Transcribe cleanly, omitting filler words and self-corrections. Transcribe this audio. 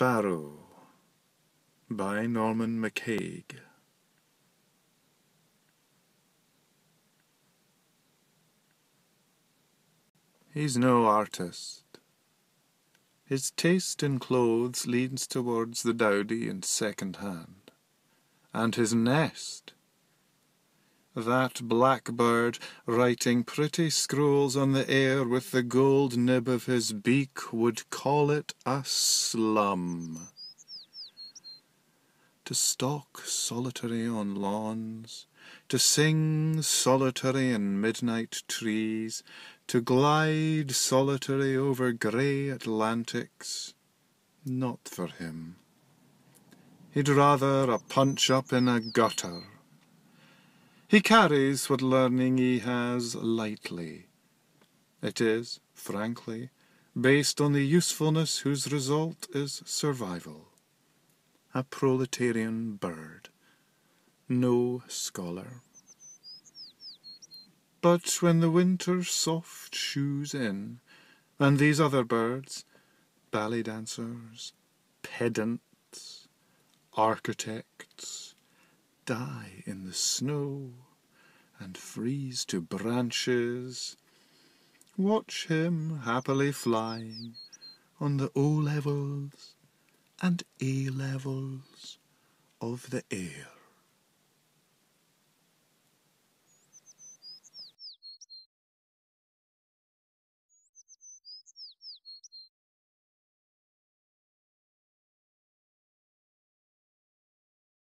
Sparrow by Norman MacCaig. He's no artist. His taste in clothes leans towards the dowdy and second-hand. And his nest! That blackbird writing pretty scrolls on the air with the gold nib of his beak would call it a slum. To stalk solitary on lawns, to sing solitary in midnight trees, to glide solitary over grey Atlantics, not for him. He'd rather a punch-up in a gutter. He carries what learning he has lightly. It is, frankly, based on the usefulness whose result is survival. A proletarian bird. No scholar. But when the winter's soft shoes in, and these other birds, ballet dancers, pedants, architects, die in the snow and freeze to branches, watch him happily flying on the O-levels and A-levels of the air.